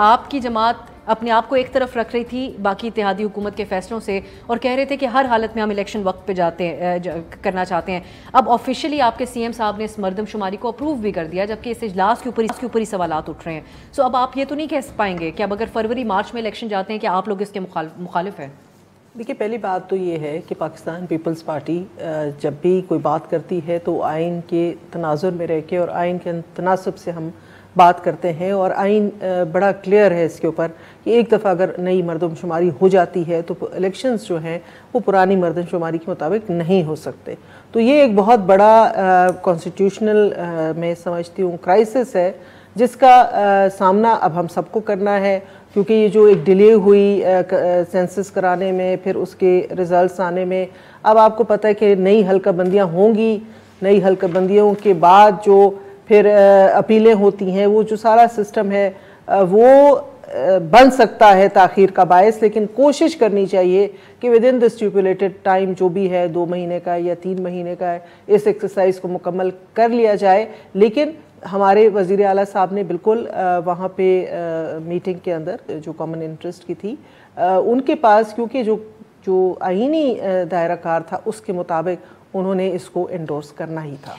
आपकी जमात अपने आप को एक तरफ रख रही थी बाकी इत्तेहादी हुकूमत के फैसलों से और कह रहे थे कि हर हालत में हम इलेक्शन वक्त पे करना चाहते हैं। अब ऑफिशियली आपके सीएम साहब ने इस मरदमशुमारी को अप्रूव भी कर दिया, जबकि इस इजलास के ऊपर सवाल उठ रहे हैं। सो अब आप ये तो नहीं कह पाएंगे कि अब अगर फरवरी मार्च में इलेक्शन जाते हैं कि आप लोग इसके मुखालिफ हैं? देखिए, पहली बात तो ये है कि पाकिस्तान पीपल्स पार्टी जब भी कोई बात करती है तो आइन के तनाजुर में रह के और आइन के तनासब से हम बात करते हैं। और आइन बड़ा क्लियर है इसके ऊपर कि एक दफ़ा अगर नई मरदमशुमारी हो जाती है तो इलेक्शंस जो हैं वो पुरानी मरदमशुमारी के मुताबिक नहीं हो सकते। तो ये एक बहुत बड़ा कॉन्स्टिट्यूशनल मैं समझती हूँ क्राइसिस है, जिसका सामना अब हम सबको करना है, क्योंकि ये जो एक डिले हुई सेंसस कराने में, फिर उसके रिजल्ट्स आने में, अब आपको पता है कि नई हल्काबंदियाँ होंगी। नई हल्काबंदियों के बाद जो फिर अपीलें होती हैं, वो जो सारा सिस्टम है वो बन सकता है ताखीर का बायस। लेकिन कोशिश करनी चाहिए कि with in the stipulated time जो भी है 2 महीने का या 3 महीने का है, इस एक्सरसाइज को मुकम्मल कर लिया जाए। लेकिन हमारे वज़ीर आला साहब ने बिल्कुल वहाँ पे मीटिंग के अंदर जो कॉमन इंटरेस्ट की थी उनके पास, क्योंकि जो आइनी दायरा कार था उसके मुताबिक उन्होंने इसको एंडोर्स करना ही था।